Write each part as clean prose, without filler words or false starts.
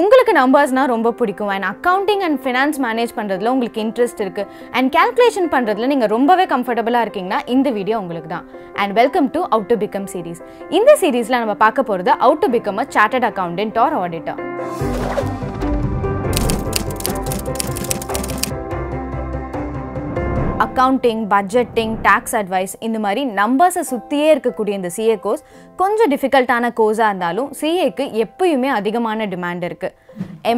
உங்களுக்கு நம்பர்ஸ்னா ரொம்ப பிடிக்கும் and accounting and finance manage பண்றதுல உங்களுக்கு interest இருக்கு and calculation பண்றதுல நீங்க ரொம்பவே comfortable-ஆ இருக்கீங்கனா இந்த வீடியோ உங்களுக்கு தான். And welcome to How to Become series. இந்த சீரிஸ்ல நம்ம பார்க்க போறது How to Become a Chartered Accountant or Auditor. Accounting, budgeting, tax advice இந்த மாதிரி நம்பர்ஸை சுத்தியே இருக்கக்கூடிய இந்த CA கோர்ஸ் கொஞ்சம் டிஃபிகல்ட்டான கோர்ஸாக இருந்தாலும் CAக்கு எப்பயுமே அதிகமான டிமாண்ட் இருக்குது.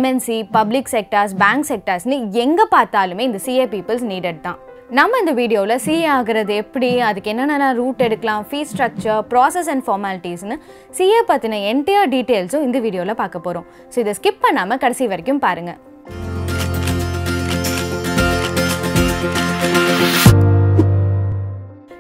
MNC, பப்ளிக் செக்டர்ஸ், பேங்க் செக்டர்ஸ்னு எங்கே பார்த்தாலுமே இந்த CA பீப்புள்ஸ் நீடட் தான். நம்ம இந்த வீடியோவில் CA ஆகிறது எப்படி, அதுக்கு என்னென்ன ரூட் எடுக்கலாம், ஃபீ ஸ்ட்ரக்சர், ப்ராசஸ் அண்ட் ஃபார்மாலிட்டிஸ்னு CA பற்றின என்டையர் டீட்டெயில்ஸும் இந்த வீடியோவில் பார்க்க போகிறோம். ஸோ இதை ஸ்கிப் பண்ணாமல் கடைசி வரைக்கும் பாருங்கள்.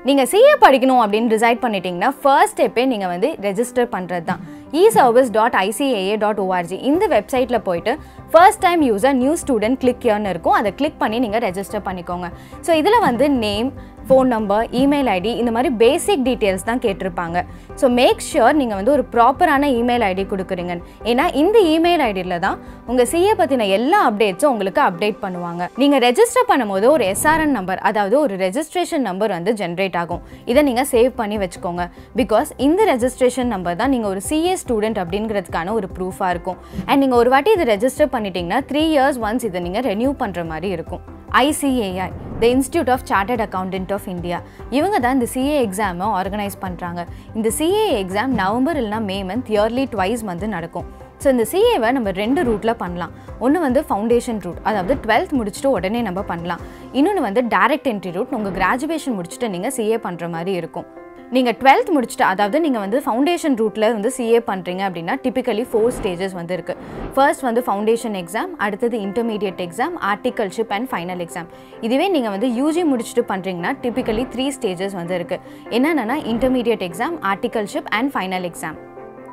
நீங்கள் CA படிக்கணும் அப்படின்னு டிசைட் பண்ணிட்டீங்கன்னா ஃபர்ஸ்ட் ஸ்டெப்பே நீங்கள் வந்து ரெஜிஸ்டர் பண்ணுறது தான். e-service.icai.org இந்த வெப்சைட்டில் போயிட்டு first time user new student click ஏன்னு இருக்கும், அதை கிளிக் பண்ணி நீங்கள் ரெஜிஸ்டர் பண்ணிக்கோங்க. ஸோ இதில் வந்து name, phone number, email ID இந்த மாதிரி பேசிக் டீட்டெயில்ஸ் தான் கேட்டிருப்பாங்க. ஸோ மேக் ஷியூர் நீங்கள் வந்து ஒரு ப்ராப்பரான இமெயில் ஐடி கொடுக்குறீங்க. ஏன்னா இந்த இமெயில் ஐடியில் தான் உங்கள் CA பற்றின எல்லா அப்டேட்ஸும் உங்களுக்கு அப்டேட் பண்ணுவாங்க. நீங்கள் ரெஜிஸ்டர் பண்ணும்போது ஒரு SRN நம்பர், அதாவது ஒரு ரெஜிஸ்ட்ரேஷன் நம்பர் வந்து ஜென்ரேட் ஆகும். இதை நீங்கள் சேவ் பண்ணி வச்சுக்கோங்க. பிகாஸ் இந்த ரெஜிஸ்ட்ரேஷன் நம்பர் தான் நீங்கள் ஒரு CA ஸ்டூடெண்ட் அப்படிங்கிறதுக்கான ஒரு ப்ரூஃபாக இருக்கும். அண்ட் நீங்கள் ஒரு வாட்டி இதை ரெஜிஸ்டர் பண்ணிட்டீங்கன்னா 3 years ஒன்ஸ் இதை நீங்கள் ரெனியூ பண்ணுற மாதிரி இருக்கும். ICAI, The Institute of Chartered Accountant of India, இவங்க தான் இந்த CA எக்ஸாமை ஆர்கனைஸ் பண்ணுறாங்க. இந்த CA எக்ஸாம் நவம்பர் இல்லைனா மே மந்த் இயர்லி ட்வைஸ் வந்து நடக்கும். ஸோ இந்த CAவை நம்ம 2 ரூட்டில் பண்ணலாம். ஒன்று வந்து ஃபவுண்டேஷன் ரூட், அதாவது 12th முடிச்சுட்டு உடனே நம்ம பண்ணலாம். இன்னொன்று வந்து டைரக்ட் என்ட்ரி ரூட், உங்கள் கிராஜுவேஷன் முடிச்சுட்டு நீங்கள் CA பண்ணுற மாதிரி இருக்கும். நீங்கள் 12th முடிச்சுட்டு, அதாவது நீங்கள் வந்து ஃபவுண்டேஷன் ரூட்டில் வந்து CA பண்ணுறீங்க அப்படின்னா டிப்பிக்கலி 4 stages வந்து இருக்குது. ஃபர்ஸ்ட் வந்து ஃபவுண்டேஷன் எக்ஸாம், அடுத்தது intermediate exam, articleship and final exam. இதுவே நீங்கள் வந்து UG முடிச்சுட்டு பண்ணுறீங்கன்னா டிப்பிக்கலி 3 stages வந்து இருக்குது. என்னென்னா intermediate exam, articleship and final exam.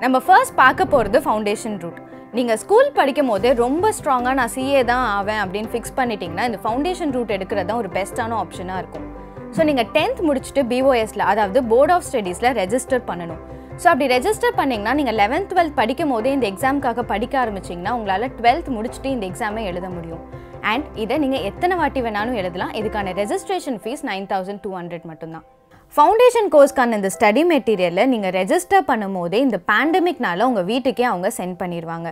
நம்ம ஃபர்ஸ்ட் பார்க்க போகிறது ஃபவுண்டேஷன் ரூட். நீங்கள் ஸ்கூல் படிக்கும் போதே ரொம்ப ஸ்ட்ராங்காக நான் CA தான் ஆவேன் அப்படின்னு ஃபிக்ஸ் பண்ணிட்டீங்கன்னா இந்த ஃபவுண்டேஷன் ரூட் எடுக்கிறது தான் ஒரு பெஸ்ட்டான ஆப்ஷனாக இருக்கும். ஸோ நீங்கள் 10th முடிச்சுட்டு BOSல, அதாவது போர்ட் ஆஃப் ஸ்டடீஸில் ரெஜிஸ்டர் பண்ணணும். ஸோ அப்படி ரெஜிஸ்டர் பண்ணிங்கன்னா நீங்கள் 11th 12th படிக்கும் போதே இந்த எக்ஸாமுக்காக படிக்க ஆரம்பிச்சிங்கன்னா உங்களால் 12th முடிச்சுட்டு இந்த எக்ஸாமே எழுத முடியும். அண்ட் இதை நீங்கள் எத்தனை வாட்டி வேணாலும் எழுதலாம். இதுக்கான ரெஜிஸ்ட்ரேஷன் ஃபீஸ் 9,200 மட்டும்தான். ஃபவுண்டேஷன் கோர்ஸ்க்கான இந்த ஸ்டடி மெட்டீரியலில் நீங்கள் ரெஜிஸ்டர் பண்ணும் போதே இந்த பேண்டமிக்னால உங்கள் வீட்டுக்கே அவங்க சென்ட் பண்ணிடுவாங்க.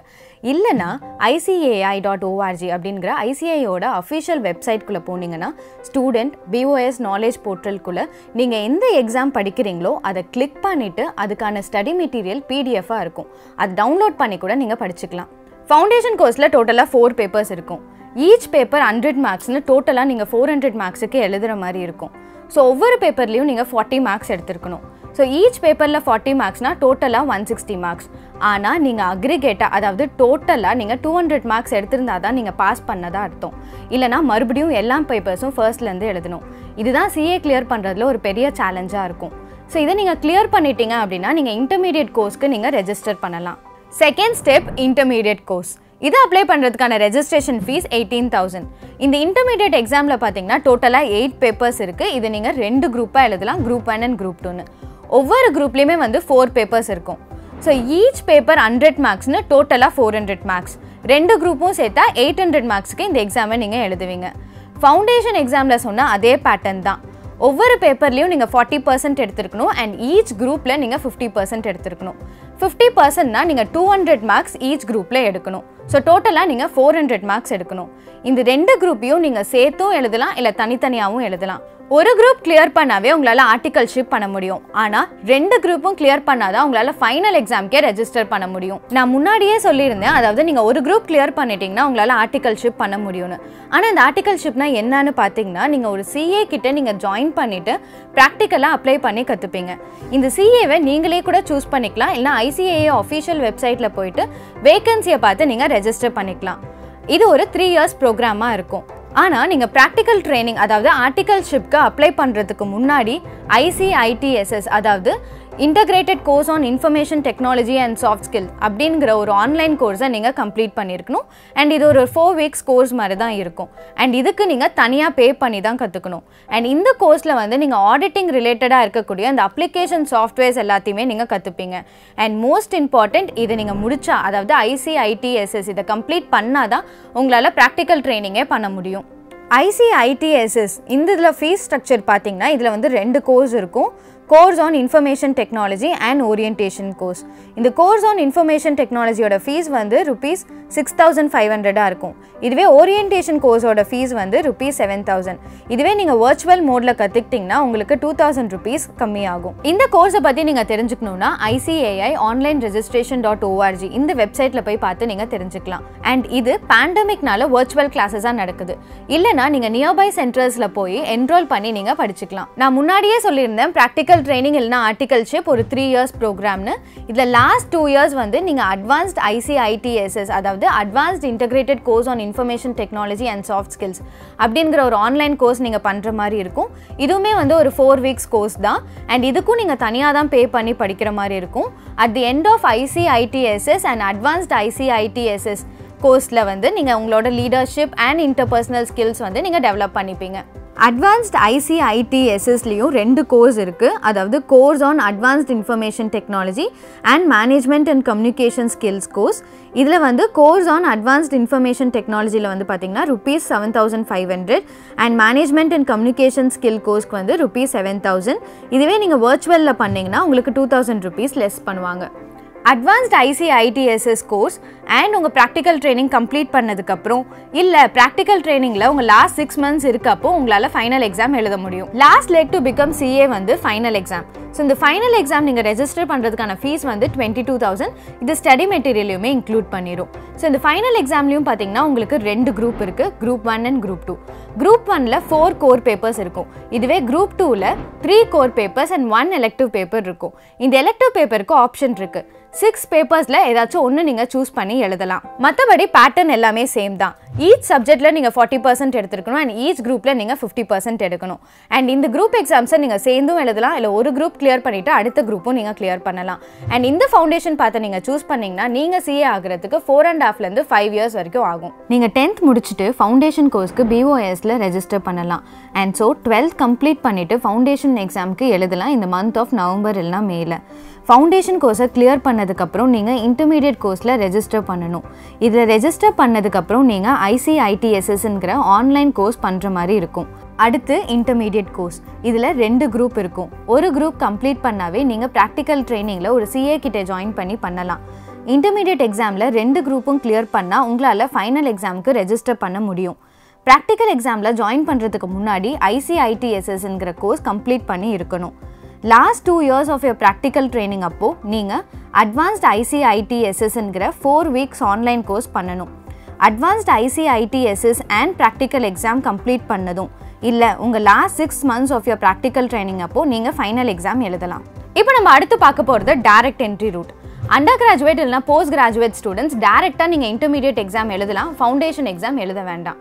இல்லைனா ICAI.org அப்படிங்கிற ICAIயோட அஃபிஷியல் வெப்சைட்குள்ளே போனீங்கன்னா ஸ்டூடெண்ட் BOS நாலேஜ் போர்ட்டல்குள்ளே நீங்கள் எந்த எக்ஸாம் படிக்கிறீங்களோ அதை கிளிக் பண்ணிவிட்டு அதுக்கான ஸ்டடி மெட்டீரியல் PDF-ஆக இருக்கும். அது டவுன்லோட் பண்ணி கூட நீங்கள் படிச்சுக்கலாம். ஃபவுண்டேஷன் கோர்ஸில் டோட்டலாக 4 papers இருக்கும். ஈச் பேப்பர் 100 marksனு டோட்டலாக நீங்கள் 400 marksக்கு எழுதுகிற மாதிரி இருக்கும். ஸோ ஒவ்வொரு பேப்பர்லேயும் நீங்கள் 40 marks எடுத்துருக்கணும். ஸோ ஈச் பேப்பரில் 40 marksனால் டோட்டலாக 160 marks. ஆனால் நீங்கள் அக்ரிகேட்டாக, அதாவது டோட்டலாக நீங்கள் 200 marks எடுத்திருந்தால் தான் நீங்கள் பாஸ் பண்ணதாக அர்த்தம். இல்லைனா மறுபடியும் எல்லா பேப்பர்ஸும் ஃபர்ஸ்ட்லேருந்து எழுதணும். இதுதான் CA கிளியர் பண்ணுறதுல ஒரு பெரிய சேலஞ்சாக இருக்கும். ஸோ இதை நீங்கள் கிளியர் பண்ணிட்டீங்க அப்படின்னா நீங்கள் இன்டர்மீடியட் கோர்ஸ்க்கு நீங்கள் ரெஜிஸ்டர் பண்ணலாம். Second step intermediate course. இதை அப்ளை பண்ணுறதுக்கான ரெஜிஸ்ட்ரேஷன் ஃபீஸ் 18,000. இந்த இன்டர்மீடியட் எக்ஸாமில் பார்த்தீங்கன்னா டோட்டலாக 8 papers இருக்குது. இது நீங்கள் 2 group-ஆக எழுதலாம், group 1 அண்ட் group 2-னு. ஒவ்வொரு குரூப்லேயுமே வந்து 4 papers இருக்கும். ஸோ ஈச் பேப்பர் 100 marksனு டோட்டலாக 400 marks. 2 group-உம் சேர்த்தா 800 marksக்கு இந்த எக்ஸாமை நீங்கள் எழுதுவீங்க. ஃபவுண்டேஷன் எக்ஸாமில் சொன்னால் அதே பேட்டர்ன் தான். ஒவ்வொரு பேப்பர்லேயும் நீங்கள் 40% எடுத்துருக்கணும் அண்ட் ஈச் குரூப்பில் நீங்கள் 50% எடுத்துருக்கணும். 50%னா நீங்கள் 200 marks ஈச் குரூப்பில் எடுக்கணும். ஸோ டோட்டலாக நீங்கள் 400 marks எடுக்கணும். இந்த 2 group-ஐயும் நீங்கள் சேர்த்தும் எழுதலாம், இல்லை தனித்தனியாகவும் எழுதலாம். ஒரு குரூப் கிளியர் பண்ணாவே உங்களால் ஆர்டிகல்ஷிப் பண்ண முடியும். ஆனால் 2 group-உம் கிளியர் பண்ணாதான் உங்களால் ஃபைனல் எக்ஸாம்க்கே ரெஜிஸ்டர் பண்ண முடியும். நான் முன்னாடியே சொல்லியிருந்தேன், அதாவது நீங்கள் ஒரு குரூப் கிளியர் பண்ணிட்டீங்கன்னா உங்களால் ஆர்டிகல்ஷிப் பண்ண முடியும்னு. ஆனால் இந்த ஆர்டிகல்ஷிப்னா என்னன்னு பார்த்தீங்கன்னா நீங்கள் ஒரு CA கிட்டே நீங்கள் ஜாயின் பண்ணிவிட்டு ப்ராக்டிக்கலாக அப்ளை பண்ணி கற்றுப்பீங்க. இந்த CAவை நீங்களே கூட சூஸ் பண்ணிக்கலாம். இல்லைனா ICAI அஃபிஷியல் வெப்சைட்டில் போயிட்டு வேகன்சியை பார்த்து நீங்கள் ரெஜிஸ்டர் பண்ணிக்கலாம். இது ஒரு 3 years ப்ரோக்ராமாக இருக்கும். ஆனால் நீங்கள் ப்ராக்டிக்கல் ட்ரைனிங், அதாவது ஆர்டிகல்ஷிப்க்கு அப்ளை பண்ணுறதுக்கு முன்னாடி ICITSS, அதாவது Integrated course on information technology and soft skills அப்படிங்கிற ஒரு ஆன்லைன் கோர்ஸை நீங்கள் கம்ப்ளீட் பண்ணியிருக்கணும். அண்ட் இது ஒரு 4 weeks கோர்ஸ் மாதிரி தான் இருக்கும். அண்ட் இதுக்கு நீங்கள் தனியாக பே பண்ணி தான் கற்றுக்கணும். அண்ட் இந்த கோர்ஸில் வந்து நீங்கள் ஆடிட்டிங் ரிலேட்டடாக இருக்கக்கூடிய அந்த அப்ளிகேஷன் சாஃப்ட்வேர்ஸ் எல்லாத்தையுமே நீங்கள் கற்றுப்பீங்க. அண்ட் மோஸ்ட் இம்பார்ட்டண்ட், இதை நீங்கள் முடித்தா, அதாவது ICITSS இதை கம்ப்ளீட் பண்ணால் தான் உங்களால் ப்ராக்டிக்கல் ட்ரைனிங்கே பண்ண முடியும். ICITSS இந்த இதில் ஃபீஸ் ஸ்ட்ரக்சர் பார்த்திங்கன்னா, இதில் வந்து 2 கோர்ஸ் இருக்கும். Course on information technology and orientation course. இந்த கோர்ஸ் ஆன் இன்ஃபர்மேஷன் டெக்னாலஜியோட ஃபீஸ் வந்து ₹6,500 இருக்கும். இதுவே ஓரியன்டேஷன் கோர்ஸோட ஃபீஸ் வந்து ₹7,000. இதுவே நீங்கள் வர்ச்சுவல் மோடில் கற்றுக்கிட்டிங்கன்னா உங்களுக்கு ₹2,000 கம்மியாகும். இந்த கோர்ஸை பற்றி நீங்கள் தெரிஞ்சுக்கணுன்னா ICAI online registration.org இந்த வெப்சைட்டில் போய் பார்த்து நீங்கள் தெரிஞ்சுக்கலாம். அண்ட் இது பேண்டமிக்னால வர்ச்சுவல் கிளாஸஸாக நடக்குது. இல்லைனா நீங்கள் நியர்பை சென்டர்ஸில் போய் என்ரோல் பண்ணி நீங்கள் படிச்சுக்கலாம். நான் முன்னாடியே சொல்லியிருந்தேன், ப்ராக்டிக்கல் ட்ரைனிங் இல்லைனா ஆர்டிகல்ஷிப் ஒரு 3 years ப்ரோக்ராம்னு. இதில் லாஸ்ட் 2 years வந்து நீங்கள் அட்வான்ஸ்ட் ICITSS, அதாவது advanced integrated course on information technology and soft skills அப்படிங்கிற ஒரு ஆன்லைன் கோர்ஸ் நீங்கள் பண்ணுற மாதிரி இருக்கும். இதுவுமே வந்து ஒரு 4 weeks கோர்ஸ் தான். அண்ட் இதுக்கும் நீங்கள் தனியாக தான் பே பண்ணி படிக்கிற மாதிரி இருக்கும். At the end of ICITSS and advanced ICITSS கோர்ஸில் வந்து நீங்கள் உங்களோட லீடர்ஷிப் அண்ட் இன்டர்பர்சனல் ஸ்கில்ஸ் வந்து நீங்கள் டெவலப் பண்ணிப்பீங்க. அட்வான்ஸ்ட் ICITSSலையும் 2 கோர்ஸ் இருக்குது. அதாவது course on advanced information technology and management and communication skills course. இதில் வந்து கோர்ஸ் ஆன் அட்வான்ஸ்ட் இன்ஃபர்மேஷன் டெக்னாலஜியில் வந்து பார்த்திங்கன்னா ₹7,500 and management and communication skill கோர்ஸ்க்கு வந்து ₹7,000. இதுவே நீங்கள் வர்ச்சுவலில் பண்ணிங்கன்னா உங்களுக்கு ₹2,000 லெஸ் பண்ணுவாங்க. அட்வான்ஸ்ட் ICITSS கோர்ஸ் அண்ட் உங்கள் ப்ராக்டிக்கல் ட்ரைனிங் கம்ப்ளீட் பண்ணதுக்கப்புறம், இல்லை ப்ராக்டிக்கல் ட்ரைனிங்கில் உங்கள் லாஸ்ட் 6 months இருக்கப்போ உங்களால் ஃபைனல் எக்ஸாம் எழுத முடியும். Last leg to become CA வந்து ஃபைனல் எக்ஸாம். ஸோ இந்த ஃபைனல் எக்ஸாம் நீங்கள் ரெஜிஸ்டர் பண்ணுறதுக்கான ஃபீஸ் வந்து $22,000. இது ஸ்டடி மெட்டீரியலையுமே இன்க்ளூட் பண்ணிடும். ஸோ இந்த ஃபைனல் எக்ஸாம்லையும் பார்த்தீங்கன்னா உங்களுக்கு 2 குரூப் இருக்குது, Group 1 அண்ட் Group 2. Group 1ல் 4 core papers இருக்கும். இதுவே Group 2ல் 3 core papers and 1 elective paper இருக்கும். இந்த எலெக்டிவ் பேப்பருக்கு ஆப்ஷன் இருக்குது. 6 papers ஏதாச்சும் ஒன்று நீங்கள் சூஸ் பண்ணி எழுதலாம். மற்றபடி பேட்டர்ன் எல்லாமே சேம் தான். ஈச் சப்ஜெக்டில் நீங்கள் 40% எடுத்துருக்கணும் அண்ட் ஈச் குரூப்பில் நீங்கள் 50% எடுக்கணும். அண்ட் இந்த குரூப் எக்ஸாம்ஸை நீங்கள் சேர்ந்தும் எழுதலாம், இல்லை ஒரு குரூப் கிளியர் பண்ணிவிட்டு அடுத்த குரூப்பும் நீங்கள் கிளியர் பண்ணலாம். அண்ட் இந்த ஃபவுண்டேஷன் பார்த்து நீங்கள் சூஸ் பண்ணிங்கன்னா நீங்கள் CA ஆகிறதுக்கு 4.5லேருந்து 5 years வரைக்கும் ஆகும். நீங்கள் 10th முடிச்சுட்டு ஃபவுண்டேஷன் கோர்ஸ்க்கு BOSல ரெஜிஸ்டர் பண்ணலாம். அண்ட் ஸோ 12th கம்ப்ளீட் பண்ணிவிட்டு ஃபவுண்டேஷன் எக்ஸாமுக்கு எழுதலாம். இந்த மந்த் ஆஃப் நவம்பர் இல்லைனா மேல ஃபவுண்டேஷன் கோர்ஸை கிளியர் பண்ணதுக்கப்புறம் நீங்கள் இன்டர்மீடியட் கோர்ஸில் ரெஜிஸ்டர் பண்ணணும். இதில் ரெஜிஸ்டர் பண்ணதுக்கப்புறம் நீங்கள் ICITSSங்கிற ஆன்லைன் கோர்ஸ் பண்ணுற மாதிரி இருக்கும். அடுத்து இன்டர்மீடியட் கோர்ஸ். இதில் 2 குரூப் இருக்கும். ஒரு குரூப் கம்ப்ளீட் பண்ணாவே நீங்கள் ப்ராக்டிக்கல் ட்ரைனிங்கில் ஒரு CA கிட்டே ஜாயின் பண்ணி பண்ணலாம். இன்டர்மீடியட் எக்ஸாமில் 2 குரூப்பும் கிளியர் பண்ணால் உங்களால் ஃபைனல் எக்ஸாமுக்கு ரெஜிஸ்டர் பண்ண முடியும். ப்ராக்டிக்கல் எக்ஸாமில் ஜாயின் பண்ணுறதுக்கு முன்னாடி ICITSSங்கிற கோர்ஸ் கம்ப்ளீட் பண்ணி இருக்கணும். Last 2 years of your practical training அப்போது நீங்கள் அட்வான்ஸ்ட் ICITSSங்கிற 4 weeks ஆன்லைன் கோர்ஸ் பண்ணணும். Advanced ICITSS and practical exam complete பண்ணதும், இல்லை உங்கள் last 6 months of your practical training அப்போது நீங்கள் ஃபைனல் எக்ஸாம் எழுதலாம். இப்போ நம்ம அடுத்து பார்க்க போகிறது direct entry route. Under graduate இல்லைனா போஸ்ட் கிராஜுவேட் ஸ்டூடெண்ட்ஸ் டேரெக்டாக நீங்கள் இன்டர்மீடியட் எக்ஸாம் எழுதலாம், ஃபவுண்டேஷன் எக்ஸாம் எழுத வேண்டாம்.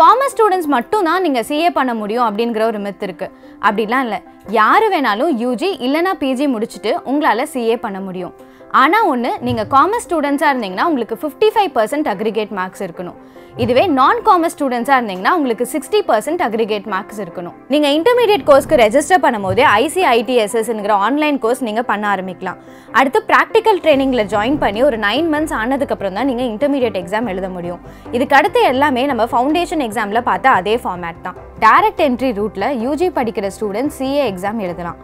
காமர்ஸ் ஸ்டூடெண்ட்ஸ் மட்டும் தான் நீங்கள் CA பண்ண முடியும் அப்படிங்கிற ஒரு மித் இருக்குது. அப்படிலாம் இல்லை, யார் வேணாலும் UG இல்லைனா PG முடிச்சுட்டு உங்களால் CA பண்ண முடியும். ஆனால் ஒன்று, நீங்கள் காமர்ஸ் ஸ்டூடெண்ட்ஸாக இருந்தீங்கன்னா உங்களுக்கு 55% அக்ரிகேட் மார்க்ஸ் இருக்கணும். இதுவே நான் காமர்ஸ் ஸ்டூடெண்ட்ஸாக இருந்தீங்கன்னா உங்களுக்கு 60% அக்ரிகேட் மார்க்ஸ் இருக்கணும். நீங்கள் இன்டர்மீடியட் கோர்ஸ்க்கு ரெஜிஸ்டர் பண்ணும் போதே ICITSSங்கிற ஆன்லைன் கோர்ஸ் நீங்கள் பண்ண ஆரம்பிக்கலாம். அடுத்து ப்ராக்டிக்கல் ட்ரைனிங்கில் ஜாயின் பண்ணி ஒரு 9 months ஆனதுக்கப்புறம் தான் நீங்கள் இன்டர்மீடியட் எக்ஸாம் எழுத முடியும். இதுக்கடுத்து எல்லாமே நம்ம ஃபவுண்டேஷன் எக்ஸாமில் பார்த்தா அதே ஃபார்மேட் தான். டைரக்ட் என்ட்ரி ரூட்டில் UG படிக்கிற ஸ்டூடெண்ட்ஸ் CA எக்ஸாம் எழுதலாம்.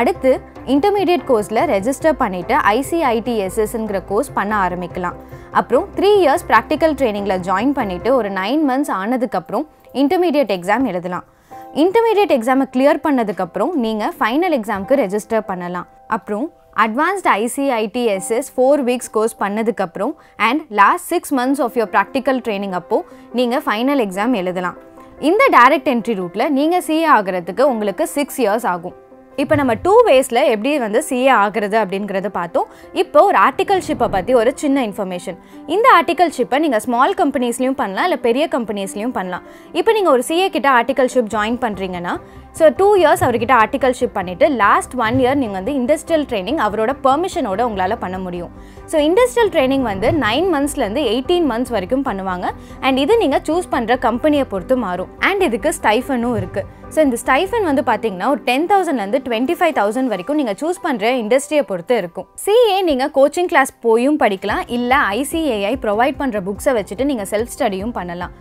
அடுத்து இன்டர்மீடியட் கோர்ஸில் ரெஜிஸ்டர் பண்ணிவிட்டு ICITSSங்கிற கோர்ஸ் பண்ண ஆரம்பிக்கலாம். அப்புறம் 3 years ப்ராக்டிக்கல் ட்ரைனிங்கில் ஜாயின் பண்ணிவிட்டு ஒரு 9 months ஆனதுக்கப்புறம் இன்டர்மீடியட் எக்ஸாம் எழுதலாம். இன்டர்மீடியட் எக்ஸாமை கிளியர் பண்ணதுக்கப்புறம் நீங்கள் ஃபைனல் எக்ஸாமுக்கு ரெஜிஸ்டர் பண்ணலாம். அப்புறம் அட்வான்ஸ்ட் ICITSS 4 weeks கோர்ஸ் பண்ணதுக்கப்புறம் and last 6 months of your practical training அப்போது நீங்கள் ஃபைனல் எக்ஸாம் எழுதலாம். இந்த டைரக்ட் என்ட்ரி ரூட்டில் நீங்கள் CA ஆகிறதுக்கு உங்களுக்கு 6 years ஆகும். இப்போ நம்ம 2 ways-ல எப்படி வந்து CA ஆகிறது அப்படிங்கறத பார்த்தோம். இப்போ ஒரு ஆர்டிகல்ஷிப்பை பத்தி ஒரு சின்ன இன்ஃபர்மேஷன். இந்த ஆர்டிகல்ஷிப்பை நீங்க ஸ்மால் கம்பெனிஸ்லயும் பண்ணலாம் இல்ல பெரிய கம்பெனிஸ்லயும் பண்ணலாம். இப்போ நீங்க ஒரு CA கிட்ட ஆர்டிகல்ஷிப் ஜாயின் பண்றீங்கன்னா so 2 years அவர்கிட்ட ஆர்டிகல்ஷிப் பண்ணிட்டு last 1 year நீங்க வந்து இண்டஸ்ட்ரியல் ட்ரெய்னிங் அவரோட பெர்மிஷனோட உங்களால பண்ண முடியும். So இண்டஸ்ட்ரியல் ட்ரெய்னிங் வந்து 9 months ல இருந்து 18 months வரைக்கும் பண்ணுவாங்க. And இது நீங்க choose பண்ற கம்பெனியை பொறுத்து மாறும். And இதுக்கு ஸ்டைஃபனும் இருக்கு. So இந்த ஸ்டைஃபன் வந்து பாத்தீங்கன்னா ஒரு 10,000 ல இருந்து 25,000 வரைக்கும் நீங்க choose பண்ற இண்டஸ்ட்ரியை பொறுத்து இருக்கும். CA நீங்க கோச்சிங் கிளாஸ் போயும் படிக்கலாம் இல்ல ICAI ப்ரொவைட் பண்ற புக்ஸை வச்சுட்டு நீங்க செல்ஃப் ஸ்டடியும் பண்ணலாம்.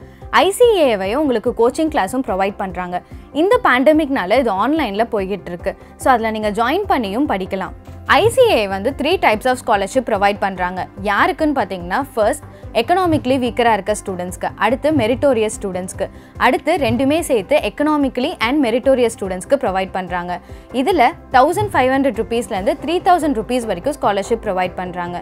ICAI உங்களுக்கு கோச்சிங் கிளாஸும் ப்ரொவைட் பண்ணுறாங்க. இந்த பேண்டமிக்னால இது ஆன்லைனில் போய்கிட்டு இருக்கு. ஸோ அதில் நீங்கள் ஜாயின் பண்ணியும் படிக்கலாம். ICAI வந்து 3 types of scholarship ப்ரொவைட் பண்ணுறாங்க. யாருக்குன்னு பார்த்தீங்கன்னா ஃபர்ஸ்ட் எக்கனாமிக்லி வீக்கராக இருக்க ஸ்டூடெண்ட்ஸ்க்கு, அடுத்து மெரிட்டோரியஸ் ஸ்டூடெண்ட்ஸ்க்கு, அடுத்து ரெண்டுமே சேர்த்து எக்கனாமிக்லி அண்ட் மெரிட்டோரியஸ் ஸ்டூடெண்ட்ஸ்க்கு ப்ரொவைட் பண்ணுறாங்க. இதில் 1,500 ரூபீஸ்லேருந்து 3,000 ரூபீஸ் வரைக்கும் ஸ்காலர்ஷிப் ப்ரொவைட் பண்ணுறாங்க.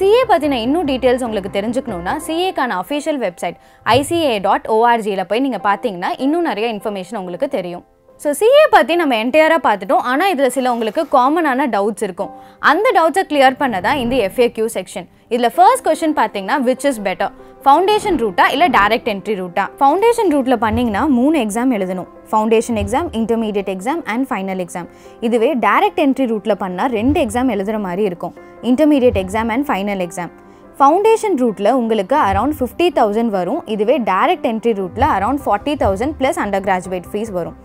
CA பற்றின இன்னும் டீட்டெயில்ஸ் உங்களுக்கு தெரிஞ்சுக்கணுன்னா CAக்கான அஃபிஷியல் வெப்சைட் ICAI.org-யில் போய் நீங்கள் பார்த்தீங்கன்னா இன்னும் நிறைய இன்ஃபர்மேஷன் உங்களுக்கு தெரியும். ஸோ CA பற்றி நம்ம என்டையராக பார்த்துட்டோம். ஆனால் இதில் சில உங்களுக்கு காமனான டவுட்ஸ் இருக்கும். அந்த டவுட்ஸை கிளியர் பண்ண தான் இந்த FAQ செக்ஷன். இதில் ஃபர்ஸ்ட் கொஸ்டின் பார்த்தீங்கன்னா விச் இஸ் பெட்டர், ஃபவுண்டேஷன் ரூட்டா இல்லை டைரக்ட் என்ட்ரி ரூட்டா? ஃபவுண்டேஷன் ரூட்டில் பண்ணிங்கன்னா 3 எக்ஸாம் எழுதணும். Foundation exam, intermediate exam and final exam. இதுவே டைரக்ட் என்ட்ரி ரூட்டில் பண்ணால் 2 எக்ஸாம் எழுதுகிற மாதிரி இருக்கும், intermediate exam and final exam. Foundation ரூட்டில் உங்களுக்கு அரௌண்ட் 50,000 வரும். இதுவே டைரக்ட் என்ட்ரி ரூட்டில் around 40,000 plus under graduate fees வரும்.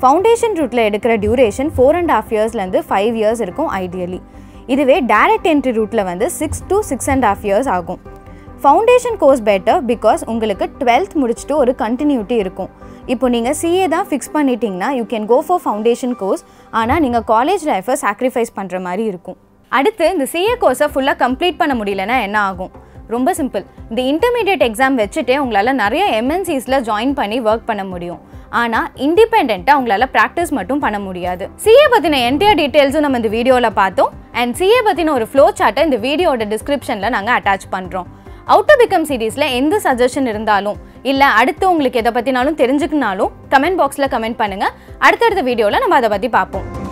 ஃபவுண்டேஷன் ரூட்டில் எடுக்கிற டியூரேஷன் 4.5 years-லேருந்து 5 years இருக்கும் ஐடியலி. இதுவே டைரக்ட் என்ட்ரி ரூட்டில் வந்து 6 to 6.5 years ஆகும். ஃபவுண்டேஷன் கோர்ஸ் பெட்டர் பிகாஸ் உங்களுக்கு 12th முடிச்சுட்டு ஒரு கண்டினியூட்டி இருக்கும். இப்போ நீங்கள் CA தான் ஃபிக்ஸ் பண்ணிட்டீங்கன்னா you can go for foundation course. ஆனால் நீங்கள் காலேஜ் லைஃபை சாக்ரிஃபைஸ் பண்ணுற மாதிரி இருக்கும். அடுத்து இந்த CA கோர்ஸை ஃபுல்லாக கம்ப்ளீட் பண்ண முடியலன்னா என்ன ஆகும்? ரொம்ப சிம்பிள். இந்த இன்டர்மீடியட் எக்ஸாம் வச்சுட்டே உங்களால் நிறைய MNCs-ல ஜாயின் பண்ணி ஒர்க் பண்ண முடியும். ஆனால் இண்டிபெண்ட்டாக உங்களால் ப்ராக்டிஸ் மட்டும் பண்ண முடியாது. CA பற்றின என்டையர் டீட்டெயில்ஸும் நம்ம இந்த வீடியோவில் பார்த்தோம். அண்ட் CA பற்றின ஒரு ஃப்ளோ சார்ட்டை இந்த வீடியோட டிஸ்கிரிப்ஷனில் நாங்கள் அட்டாச் பண்ணுறோம். அவுட் டு பிகம் சீரீஸில் எந்த சஜஷன் இருந்தாலும் இல்லை அடுத்து உங்களுக்கு எதை பற்றினாலும் தெரிஞ்சுக்கினாலும் கமெண்ட் பாக்ஸில் கமெண்ட் பண்ணுங்கள். அடுத்தடுத்த வீடியோவில் நம்ம அதை பற்றி பார்ப்போம்.